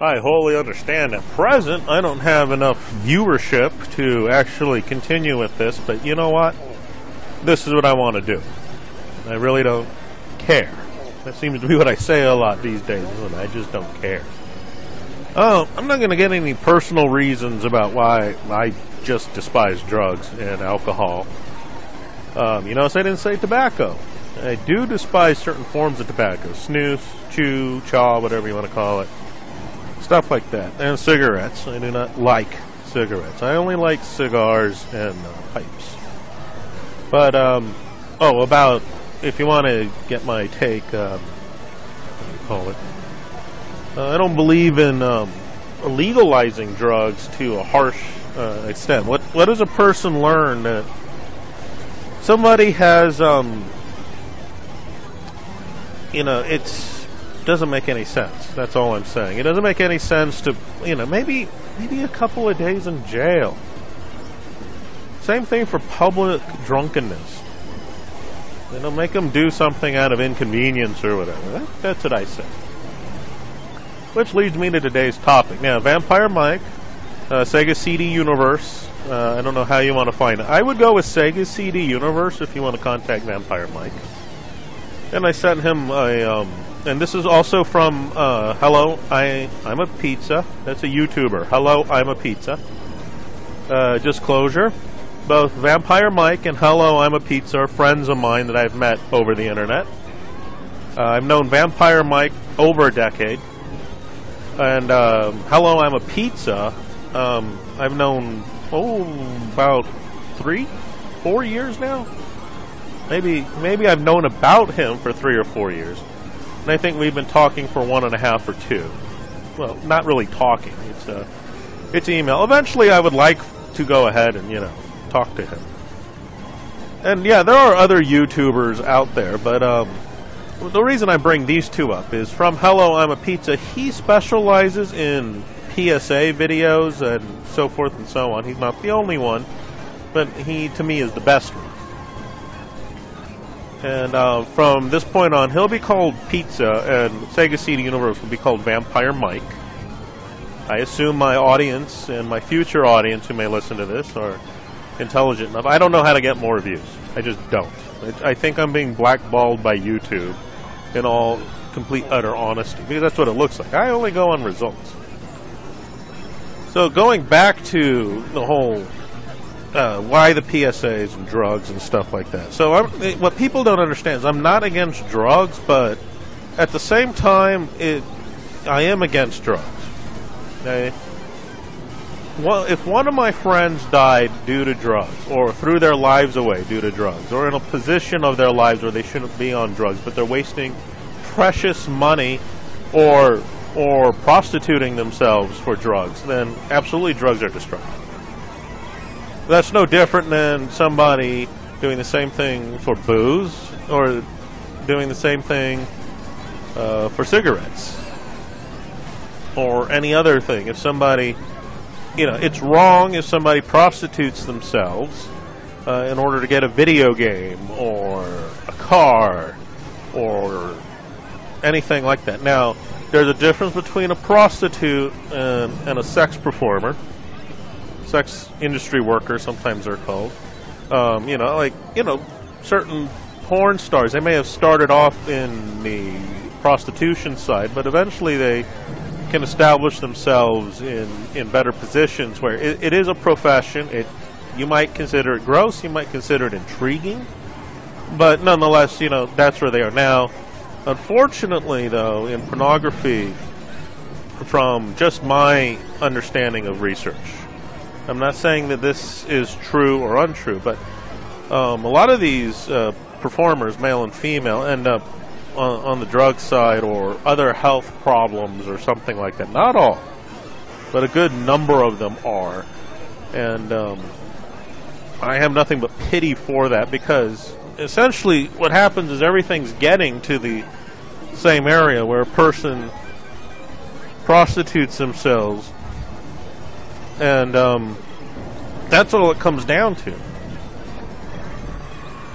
I wholly understand. At present, I don't have enough viewership to actually continue with this, but you know what? This is what I want to do. I really don't care. That seems to be what I say a lot these days, and I just don't care. Oh, I'm not going to get any personal reasons about why I just despise drugs and alcohol. You notice I didn't say tobacco. I do despise certain forms of tobacco. Snus, chew, chaw, whatever you want to call it. Stuff like that. And cigarettes. I do not like cigarettes. I only like cigars and pipes. But, about, if you want to get my take, what do you call it? I don't believe in legalizing drugs to a harsh extent. What does a person learn that somebody has, doesn't make any sense. That's all I'm saying. It doesn't make any sense to, maybe a couple of days in jail. Same thing for public drunkenness. Make them do something out of inconvenience or whatever. That's what I say. Which leads me to today's topic. Now, Vampire Mike, Sega CD Universe. I don't know how you want to find it. I would go with Sega CD Universe if you want to contact Vampire Mike. And I sent him a... and this is also from Hello, I'm a Pizza. That's a YouTuber. Hello, I'm a Pizza. Disclosure. Both Vampire Mike and Hello, I'm a Pizza are friends of mine that I've met over the internet. I've known Vampire Mike over a decade. And Hello, I'm a Pizza, I've known, about 3-4 years now? Maybe I've known about him for 3 or 4 years. And I think we've been talking for 1.5 or 2. Well, not really talking. It's email. Eventually, I would like to go ahead and, talk to him. And, yeah, there are other YouTubers out there, but the reason I bring these two up is from Hello, I'm a Pizza. He specializes in PSA videos and so forth and so on. He's not the only one, but he, to me, is the best one. And from this point on, he'll be called Pizza, and Sega CD Universe will be called Vampire Mike. I assume my audience and my future audience who may listen to this are intelligent enough. I don't know how to get more views. I just don't. I think I'm being blackballed by YouTube in all complete, utter honesty, because that's what it looks like. I only go on results. So going back to the whole... why the PSAs and drugs and stuff like that. So what people don't understand is I'm not against drugs, but at the same time, I am against drugs. Okay? Well, if one of my friends died due to drugs, or threw their lives away due to drugs, or in a position of their lives where they shouldn't be on drugs, but they're wasting precious money or prostituting themselves for drugs, then absolutely drugs are destructive. That's no different than somebody doing the same thing for booze or doing the same thing for cigarettes or any other thing. If somebody, it's wrong if somebody prostitutes themselves in order to get a video game or a car or anything like that. Now, there's a difference between a prostitute and a sex performer. Sex industry workers, sometimes they're called. Certain porn stars, they may have started off in the prostitution side, but eventually they can establish themselves in better positions where it is a profession. You might consider it gross, you might consider it intriguing, but nonetheless, that's where they are now. Unfortunately, though, in pornography, from just my understanding of research, I'm not saying that this is true or untrue, but a lot of these performers, male and female, end up on the drug side or other health problems or something like that. Not all, but a good number of them are. And I have nothing but pity for that, because essentially what happens is everything's getting to the same area where a person prostitutes themselves. And that's all it comes down to.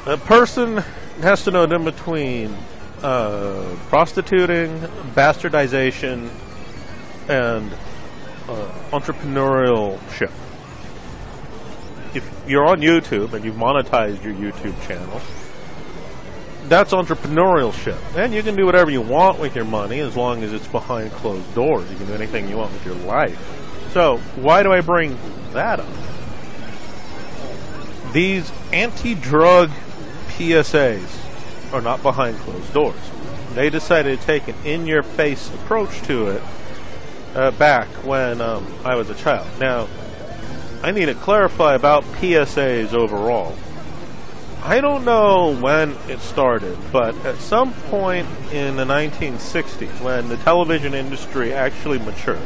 A person has to know in between prostituting, bastardization, and entrepreneurship. If you're on YouTube and you've monetized your YouTube channel, that's entrepreneurship. And you can do whatever you want with your money as long as it's behind closed doors. You can do anything you want with your life. So, why do I bring that up? These anti-drug PSAs are not behind closed doors. They decided to take an in-your-face approach to it back when I was a child. Now, I need to clarify about PSAs overall. I don't know when it started, but at some point in the 1960s, when the television industry actually matured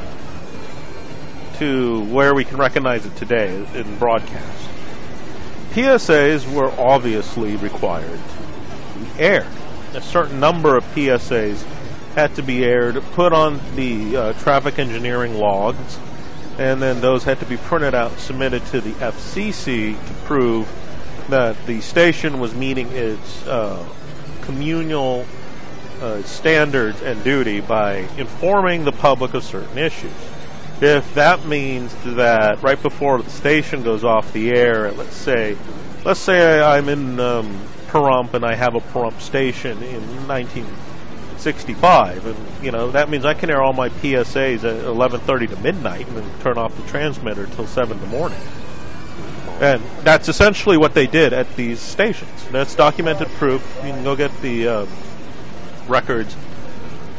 to where we can recognize it today in broadcast, PSAs were obviously required to be aired. A certain number of PSAs had to be aired, put on the traffic engineering logs, and then those had to be printed out and submitted to the FCC to prove that the station was meeting its communal standards and duty by informing the public of certain issues. If that means that right before the station goes off the air, let's say I'm in Pahrump and I have a Pahrump station in 1965, and that means I can air all my PSAs at 11:30 to midnight and then turn off the transmitter till 7 in the morning. And that's essentially what they did at these stations. That's documented proof. You can go get the records,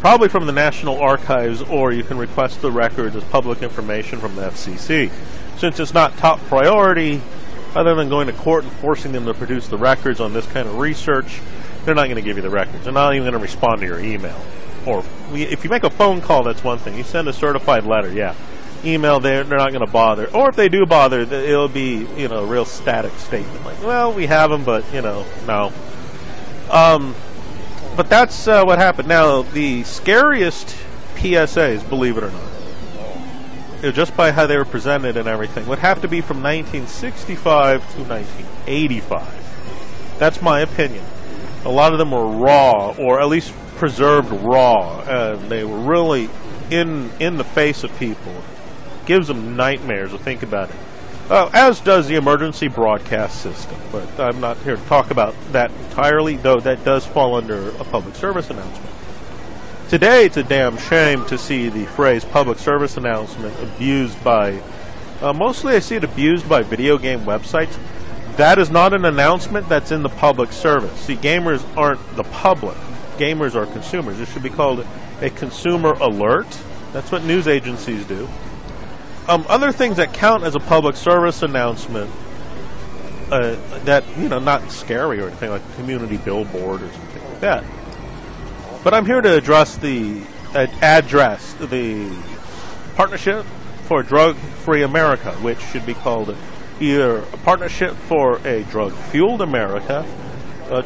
probably from the National Archives, or you can request the records as public information from the FCC. Since it's not top priority, other than going to court and forcing them to produce the records on this kind of research, they're not going to give you the records. They're not even going to respond to your email. Or if you make a phone call, that's one thing. You send a certified letter, yeah. Email, they're not going to bother, or if they do bother, it'll be a real static statement like, well, we have them, but no. But that's what happened. Now, the scariest PSAs, believe it or not, just by how they were presented and everything, would have to be from 1965 to 1985. That's my opinion. A lot of them were raw, or at least preserved raw, and they were really in the face of people. Gives them nightmares to think about it, as does the emergency broadcast system. But I'm not here to talk about that entirely, though that does fall under a public service announcement. Today, it's a damn shame to see the phrase public service announcement abused by, mostly I see it abused by video game websites. That is not an announcement that's in the public service. See, gamers aren't the public. Gamers are consumers. It should be called a consumer alert. That's what news agencies do. Other things that count as a public service announcement that, not scary or anything, like a community billboard or something like that. But I'm here to address the Partnership for Drug-Free America, which should be called either a Partnership for a Drug-Fueled America.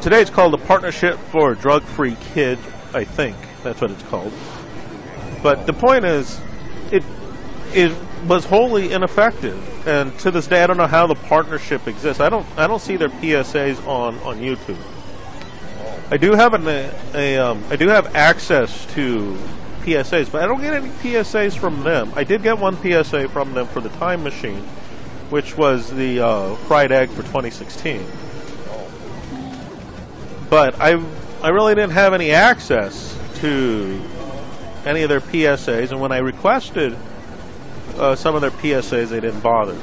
Today it's called the Partnership for Drug-Free Kids, I think. That's what it's called. But the point is, it was wholly ineffective, and to this day I don't know how the partnership exists. I don't see their PSAs on YouTube. I do have I do have access to PSAs, but I don't get any PSAs from them. I did get one PSA from them for the Time Machine, which was the fried egg for 2016. But I really didn't have any access to any of their PSAs, and when I requested some of their PSAs, they didn't bother.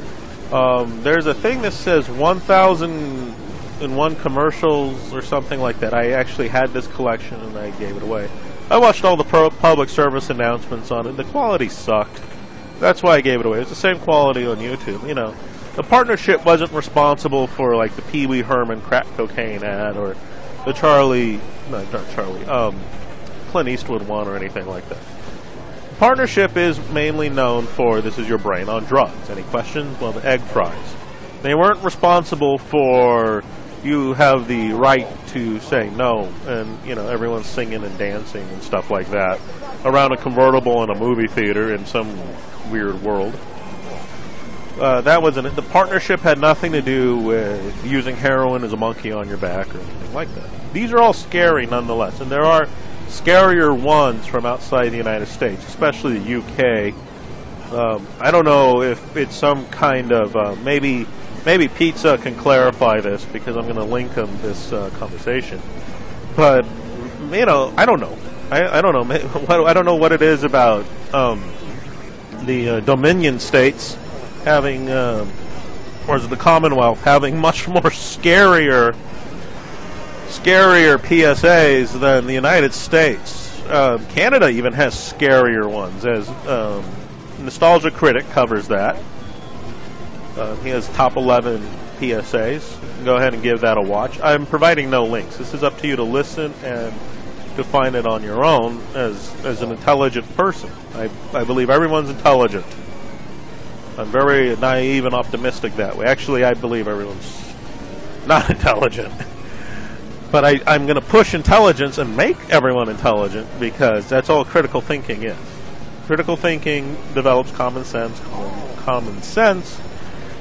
There's a thing that says 1,001 commercials or something like that. I actually had this collection and I gave it away. I watched all the public service announcements on it. The quality sucked. That's why I gave it away. It's the same quality on YouTube. The partnership wasn't responsible for like the Pee Wee Herman crack cocaine ad or the Clint Eastwood one or anything like that. Partnership is mainly known for This Is Your Brain on Drugs. Any questions? Well, the egg fries. They weren't responsible for you have the right to say no, and everyone's singing and dancing and stuff like that around a convertible in a movie theater in some weird world. That wasn't it. The partnership had nothing to do with using heroin as a monkey on your back or anything like that. These are all scary nonetheless, and there are scarier ones from outside the United States, especially the UK. I don't know if it's some kind of maybe pizza can clarify this, because I'm going to link them this conversation. But you know, I don't know. I don't know. I don't know what it is about the Dominion states having, or is it the Commonwealth having much more scarier PSAs than the United States. Canada even has scarier ones, as Nostalgia Critic covers that. He has top 11 PSAs. Go ahead and give that a watch. I'm providing no links. This is up to you to listen and to find it on your own as an intelligent person. I believe everyone's intelligent. I'm very naive and optimistic that way. Actually, I believe everyone's not intelligent. But I'm going to push intelligence and make everyone intelligent, because that's all critical thinking is. Critical thinking develops common sense. Common sense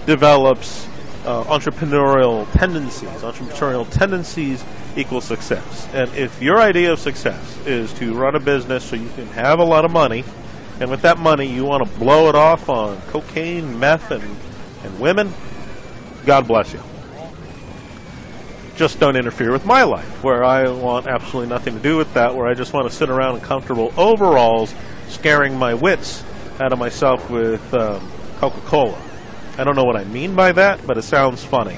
develops entrepreneurial tendencies. Entrepreneurial tendencies equals success. And if your idea of success is to run a business so you can have a lot of money, and with that money you want to blow it off on cocaine, meth, and women, God bless you. Just don't interfere with my life, where I want absolutely nothing to do with that, where I just want to sit around in comfortable overalls scaring my wits out of myself with Coca-Cola. I don't know what I mean by that, but it sounds funny.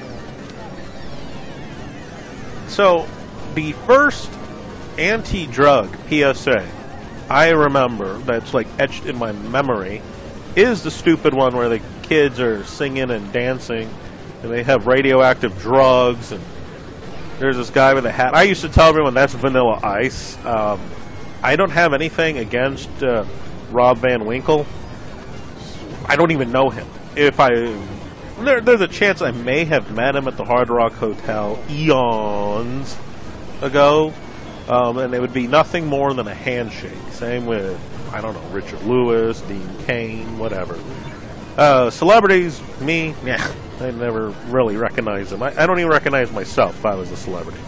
So, the first anti-drug PSA I remember that's like etched in my memory is the stupid one where the kids are singing and dancing and they have radioactive drugs, and there's this guy with a hat. I used to tell everyone that's Vanilla Ice. I don't have anything against Rob Van Winkle. I don't even know him. If there's a chance I may have met him at the Hard Rock Hotel eons ago, and it would be nothing more than a handshake. Same with, I don't know, Richard Lewis, Dean Cain, whatever. Celebrities, me, yeah, I never really recognize them. I don't even recognize myself if I was a celebrity.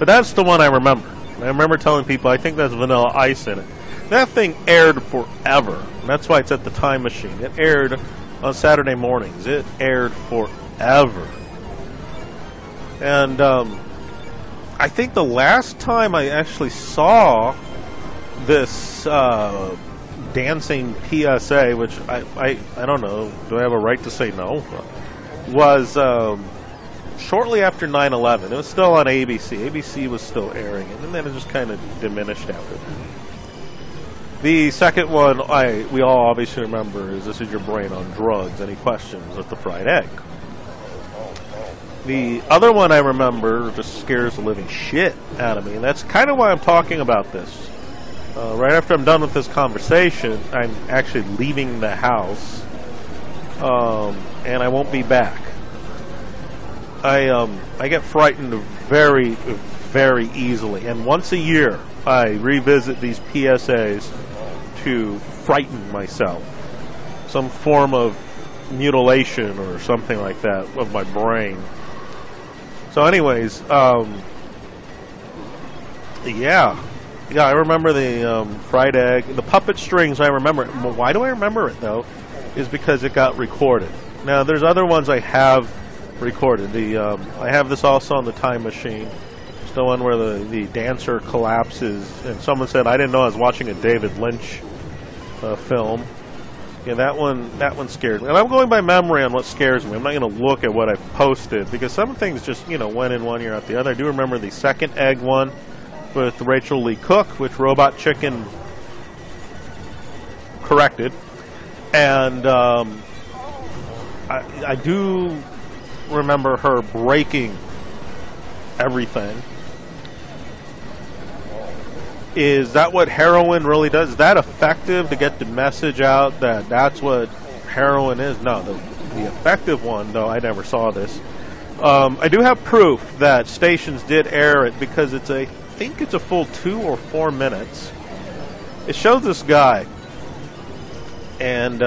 But that's the one I remember. And I remember telling people, I think that's Vanilla Ice in it. That thing aired forever. And that's why it's at the Time Machine. It aired on Saturday mornings. It aired forever. And I think the last time I actually saw this dancing PSA, which I don't know, do I have a right to say no, was shortly after 9/11. It was still on ABC. ABC was still airing it, and then it just kind of diminished after that. The second one we all obviously remember is This Is Your Brain on Drugs. Any questions with the fried egg? The other one I remember just scares the living shit out of me, and that's kind of why I'm talking about this. Right after I'm done with this conversation, I'm actually leaving the house, and I won't be back. I get frightened very, very easily, and once a year I revisit these PSAs to frighten myself. Some form of mutilation or something like that of my brain. So anyways, yeah, I remember the fried egg, the puppet strings. I remember it. Why do I remember it though? Is because it got recorded. Now there's other ones I have recorded. I have this also on the Time Machine. It's the one where the dancer collapses, and someone said I didn't know I was watching a David Lynch film. Yeah, that one scared me. And I'm going by memory on what scares me. I'm not going to look at what I've posted, because some things just, you know, went in one ear out the other. I do remember the second egg one with Rachel Lee Cook, which Robot Chicken corrected. And I do remember her breaking everything. Is that what heroin really does? Is that effective to get the message out that that's what heroin is? No, the effective one, though, I never saw this. I do have proof that stations did air it, because it's a, I think it's a full 2 or 4 minutes. It shows this guy, and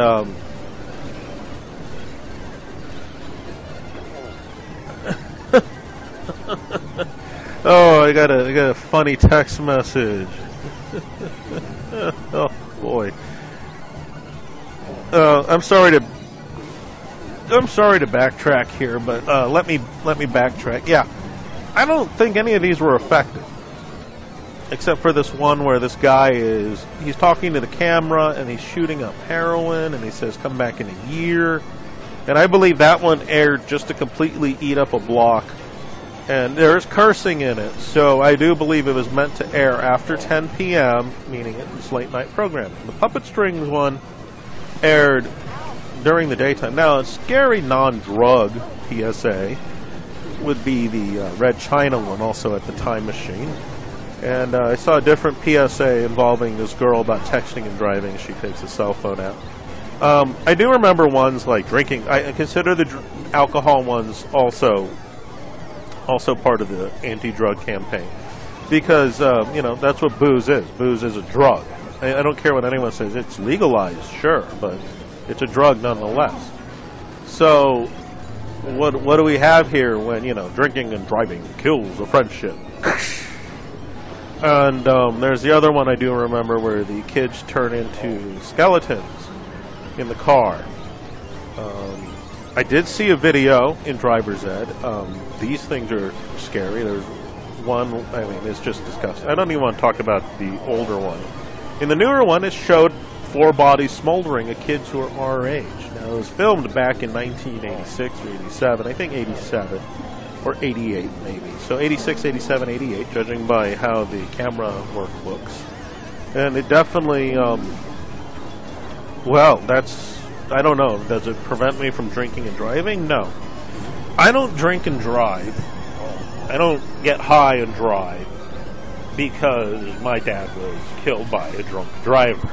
Oh, I got a funny text message. Oh boy. I'm sorry to backtrack here, but let me backtrack. Yeah, I don't think any of these were effective, except for this one where this guy he's talking to the camera and he's shooting up heroin and he says, "Come back in a year." And I believe that one aired just to completely eat up a block. And there's cursing in it, so I do believe it was meant to air after 10 p.m., meaning it was late-night programming. The Puppet Strings one aired during the daytime. Now, a scary non-drug PSA would be the Red China one, also at the Time Machine. And I saw a different PSA involving this girl about texting and driving. She takes a cell phone out. I do remember ones like drinking. I consider the alcohol ones also part of the anti-drug campaign, because that's what booze is. Booze is a drug. I don't care what anyone says. It's legalized, sure, but it's a drug nonetheless. So what do we have here when drinking and driving kills a friendship? And there's the other one I do remember where the kids turn into skeletons in the car. I did see a video in driver's ed. These things are scary. There's one, it's just disgusting. I don't even want to talk about the older one. In the newer one, it showed 4 bodies smoldering of kids who are our age. Now, it was filmed back in 1986 or 87. I think 87 or 88, maybe. So 86, 87, 88, judging by how the camera work looks. And it definitely, I don't know. Does it prevent me from drinking and driving? No. I don't drink and drive. I don't get high and drive because my dad was killed by a drunk driver.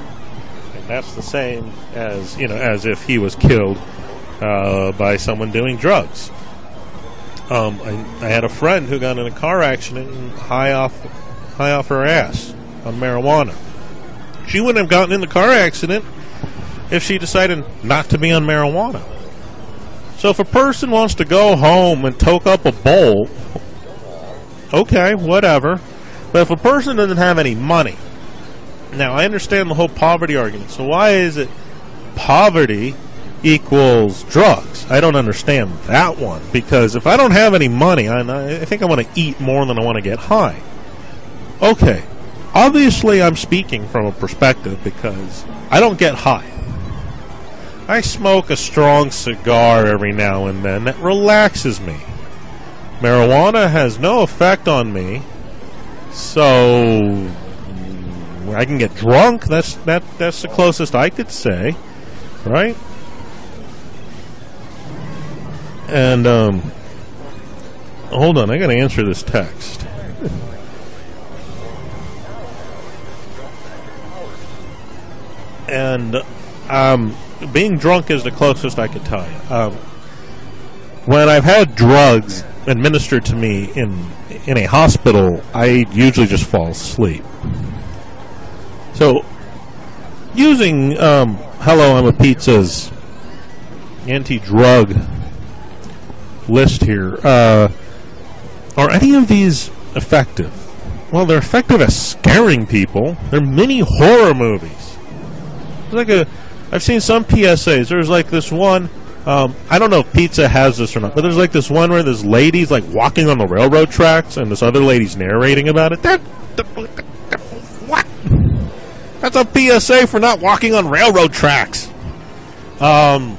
And that's the same as, as if he was killed by someone doing drugs. I had a friend who got in a car accident and high off her ass on marijuana. She wouldn't have gotten in the car accident if she decided not to be on marijuana. So if a person wants to go home and toke up a bowl, okay, whatever. But if a person doesn't have any money, now I understand the whole poverty argument. So why is it poverty equals drugs? I don't understand that one, because if I don't have any money, I think I want to eat more than I want to get high. Okay, obviously I'm speaking from a perspective because I don't get high. I smoke a strong cigar every now and then that relaxes me. Marijuana has no effect on me, so I can get drunk. That's the closest I could say, right? And hold on, I gotta answer this text. And being drunk is the closest I could tell you. When I've had drugs administered to me in a hospital, I usually just fall asleep. So, using Hello, I'm a Pizza's anti-drug list here, are any of these effective? Well, they're effective at scaring people. They're mini horror movies. It's like I've seen some PSAs. There's like this one, I don't know if Pizza has this or not, but there's like this one where this lady's like walking on the railroad tracks and this other lady's narrating about it. What? That's a PSA for not walking on railroad tracks. There's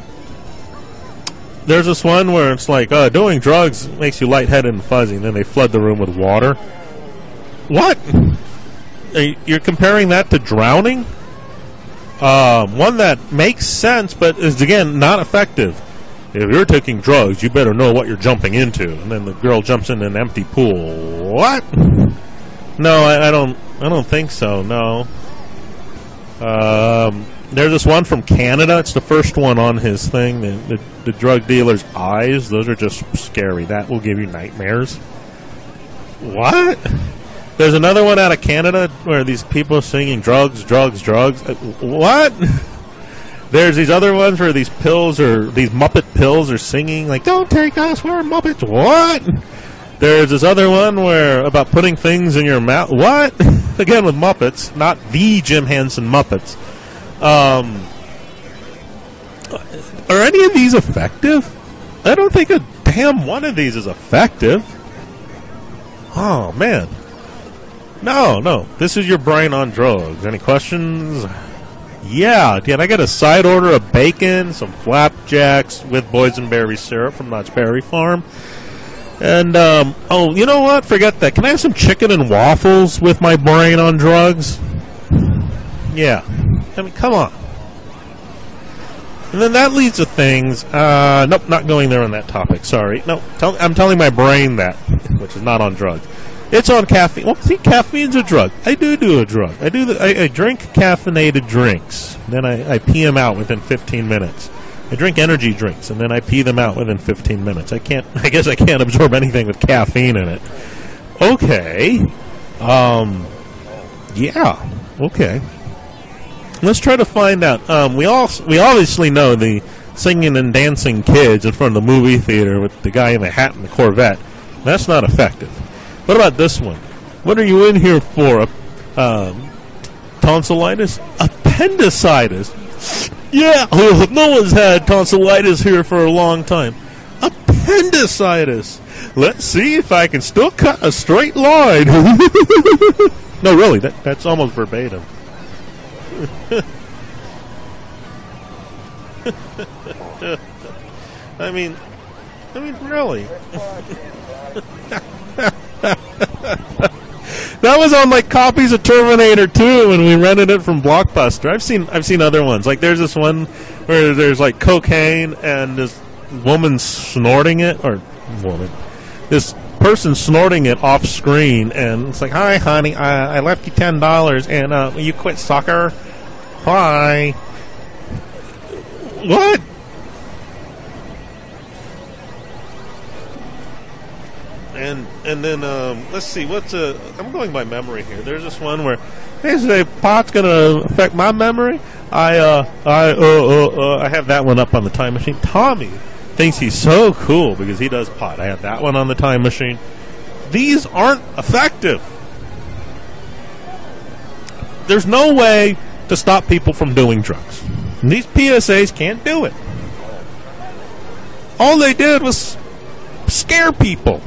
this one where it's like, doing drugs makes you lightheaded and fuzzy, and then they flood the room with water. What? You're comparing that to drowning? One that makes sense, but is, again, not effective. If you're taking drugs, you better know what you're jumping into. And then the girl jumps in an empty pool. What? No, I don't think so, no. There's this one from Canada. It's the first one on his thing. The drug dealer's eyes, those are just scary. That will give you nightmares. What? There's another one out of Canada where these people are singing drugs, drugs, drugs. What? There's these other ones where these pills are, these Muppet pills are singing like, don't take us, we're Muppets. What? There's this other one where about putting things in your mouth. What? Again with Muppets, not the Jim Henson Muppets. Are any of these effective? I don't think a damn one of these is effective. Oh man. No. This is your brain on drugs. Any questions? Yeah. Can I get a side order of bacon, some flapjacks with boysenberry syrup from Knott's Berry Farm? And, oh, you know what? Forget that. Can I have some chicken and waffles with my brain on drugs? Yeah. I mean, come on. And then that leads to things. Nope, not going there on that topic. Sorry. No, I'm telling my brain that, which is not on drugs. It's on caffeine. Well, see, caffeine's a drug. I do a drug. I drink caffeinated drinks. Then I pee them out within 15 minutes. I drink energy drinks, and then I pee them out within 15 minutes. I guess I can't absorb anything with caffeine in it. Okay. Yeah. Okay. Let's try to find out. We obviously know the singing and dancing kids in front of the movie theater with the guy in the hat and the Corvette. That's not effective. What about this one? What are you in here for? Tonsillitis? Appendicitis? Yeah, no one's had tonsillitis here for a long time. Appendicitis. Let's see if I can still cut a straight line. No, really, that's almost verbatim. I mean, really. That was on like copies of Terminator 2 when we rented it from Blockbuster. I've seen other ones. Like there's this one where there's like cocaine and this woman snorting it, or woman, this person snorting it off screen, and it's like, "Hi, honey, I left you $10, and you quit, sucker." Hi. What? And then, let's see, I'm going by memory here. There's this one where, they say, pot's going to affect my memory. I have that one up on the Time Machine. Tommy thinks he's so cool because he does pot. I have that one on the Time Machine. These aren't effective. There's no way to stop people from doing drugs. And these PSAs can't do it. All they did was scare people.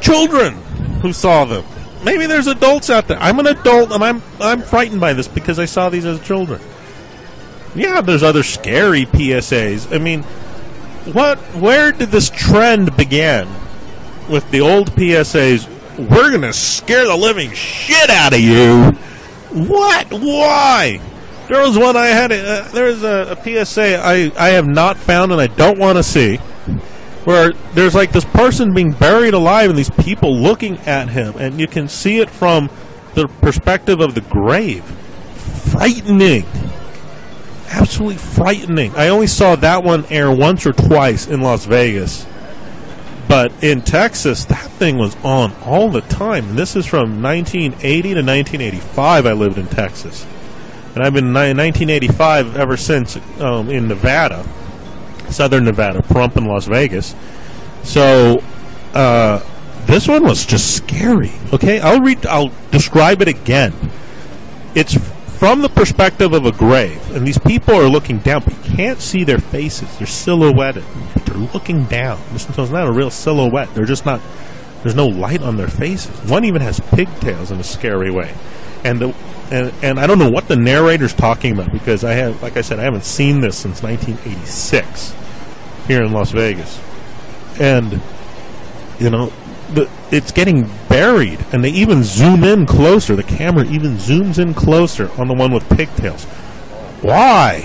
Children who saw them. Maybe there's adults out there. I'm an adult and I'm frightened by this because I saw these as children. Yeah, there's other scary PSAs. I mean, where did this trend begin with the old PSAs? We're gonna scare the living shit out of you. What? Why? There was one I had. There was a PSA I have not found and I don't want to see. Where there's like this person being buried alive and these people looking at him, and you can see it from the perspective of the grave. Frightening. Absolutely frightening. I only saw that one air once or twice in Las Vegas. But in Texas, that thing was on all the time. And this is from 1980 to 1985 I lived in Texas. And I've been in 1985 ever since in Nevada. Southern Nevada, Pahrump in Las Vegas. So this one was just scary. Okay, I'll describe it again. It's from the perspective of a grave, and these people are looking down, but you can't see their faces. They're silhouetted, but they're looking down. So it's not a real silhouette. They're just not. There's no light on their faces. One even has pigtails in a scary way, and I don't know what the narrator's talking about because I haven't seen this since 1986. Here in Las Vegas, and you know, it's getting buried, and they even zoom in closer. The camera even zooms in closer on the one with pigtails. Why?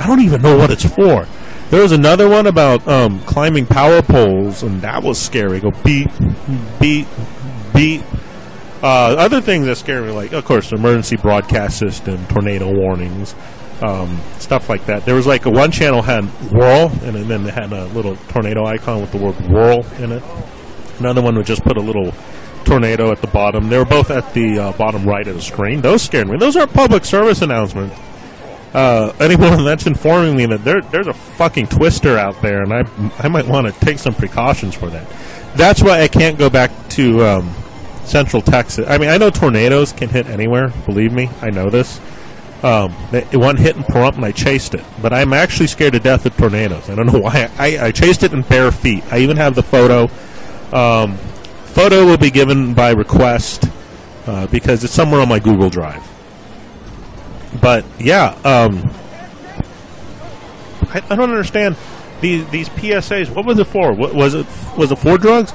I don't even know what it's for. There was another one about climbing power poles, and that was scary. Go beep, beep, beep. Other things that scare me, like of course, emergency broadcast system, tornado warnings. Stuff like that. There was like one channel had whirl, and then they had a little tornado icon with the word whirl in it. Another one would just put a little tornado at the bottom. They were both at the bottom right of the screen. Those scared me. Those aren't public service announcements. Anyone that's informing me that there's a fucking twister out there, and I might want to take some precautions for that. That's why I can't go back to Central Texas. I mean, I know tornadoes can hit anywhere. Believe me, I know this. One hit in Pahrump and I chased it. But I'm actually scared to death of tornadoes. I don't know why. I chased it in bare feet. I even have the photo. Photo will be given by request because it's somewhere on my Google Drive. But, yeah, I don't understand these PSAs. What was it for? What, was it for drugs?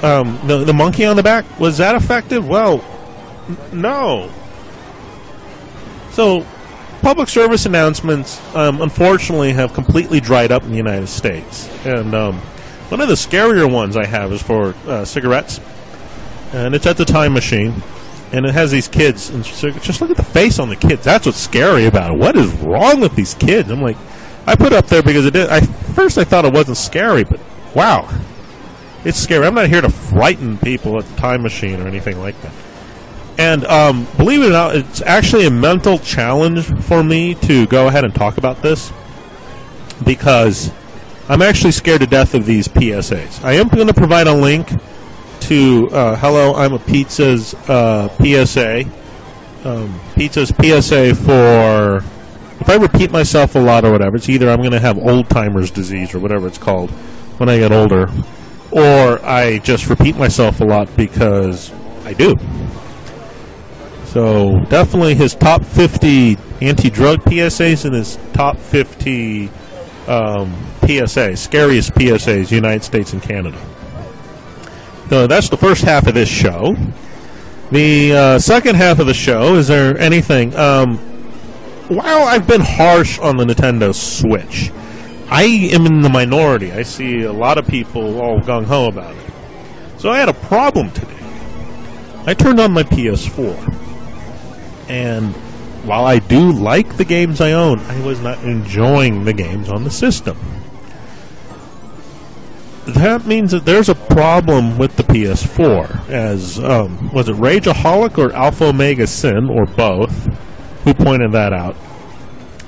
The monkey on the back? Was that effective? Well, no. So, public service announcements, unfortunately, have completely dried up in the United States. And one of the scarier ones I have is for cigarettes. And it's at the Time Machine. And it has these kids. And just look at the face on the kids. That's what's scary about it. What is wrong with these kids? I'm like, I put it up there because it did. First I thought it wasn't scary, but wow. It's scary. I'm not here to frighten people at the Time Machine or anything like that. And believe it or not, it's actually a mental challenge for me to go ahead and talk about this because I'm actually scared to death of these PSAs. I am going to provide a link to Hello, I'm a Pizza's PSA. Pizza's PSA for, if I repeat myself a lot or whatever, it's either I'm going to have old-timer's disease or whatever it's called when I get older, or I just repeat myself a lot because I do. So definitely his top 50 anti-drug PSAs and his top 50 PSAs, scariest PSAs, United States and Canada. So that's the first half of this show. The second half of the show, is there anything? While I've been harsh on the Nintendo Switch, I am in the minority. I see a lot of people all gung-ho about it. So I had a problem today. I turned on my PS4. And while I do like the games I own, I was not enjoying the games on the system. That means that there's a problem with the PS4. As, was it Rageaholic or Alpha Omega Sin, or both, who pointed that out.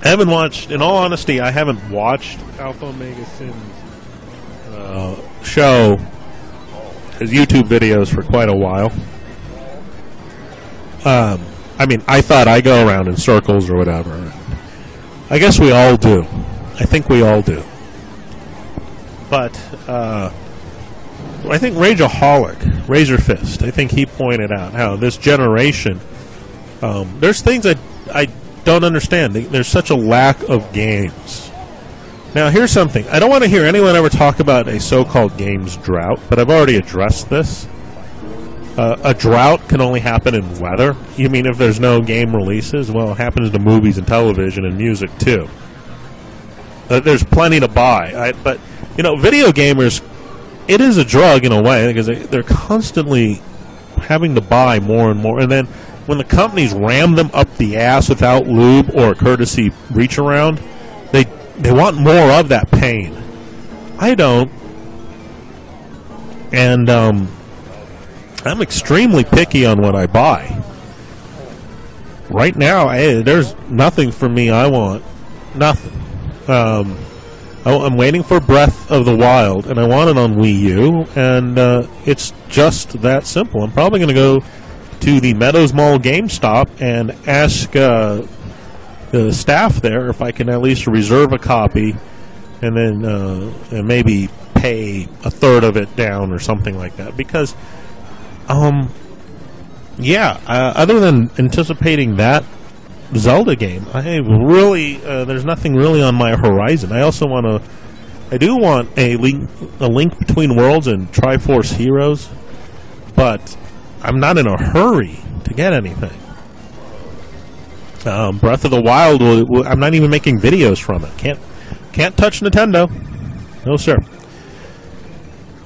I haven't watched, in all honesty, I haven't watched Alpha Omega Sin's show, his YouTube videos, for quite a while. I mean, I thought I go around in circles or whatever. I guess we all do. I think we all do. But I think Rageaholic, Razor Fist, I think he pointed out how this generation, there's things I don't understand. There's such a lack of games. Now, here's something. I don't want to hear anyone ever talk about a so-called games drought, but I've already addressed this. A drought can only happen in weather. You mean if there's no game releases? Well, it happens to movies and television and music, too. There's plenty to buy. But, you know, video gamers, it is a drug in a way because they're constantly having to buy more and more. And then when the companies ram them up the ass without lube or a courtesy reach-around, they want more of that pain. I don't. And, I'm extremely picky on what I buy. Right now, there's nothing for me I want. Nothing. I'm waiting for Breath of the Wild, and I want it on Wii U, and it's just that simple. I'm probably going to go to the Meadows Mall GameStop and ask the staff there if I can at least reserve a copy and then and maybe pay a third of it down or something like that, because other than anticipating that Zelda game, I really there's nothing really on my horizon. I also want a Link Between Worlds and Triforce Heroes, but I'm not in a hurry to get anything. Breath of the Wild, I'm not even making videos from it. Can't touch Nintendo. No, sir.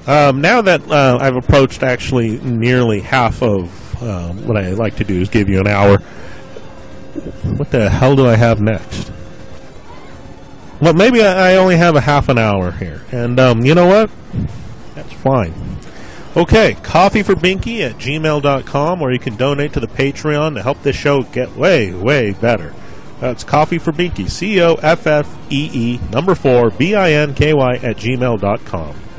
Now that I've approached actually nearly half of what I like to do is give you an hour. What the hell do I have next? Well, maybe I only have a half an hour here. And you know what? That's fine. Okay, coffee4binky at gmail.com, or you can donate to the Patreon to help this show get way, way better. That's coffee4binky, C-O-F-F-E-E, 4, B-I-N-K-Y at gmail.com.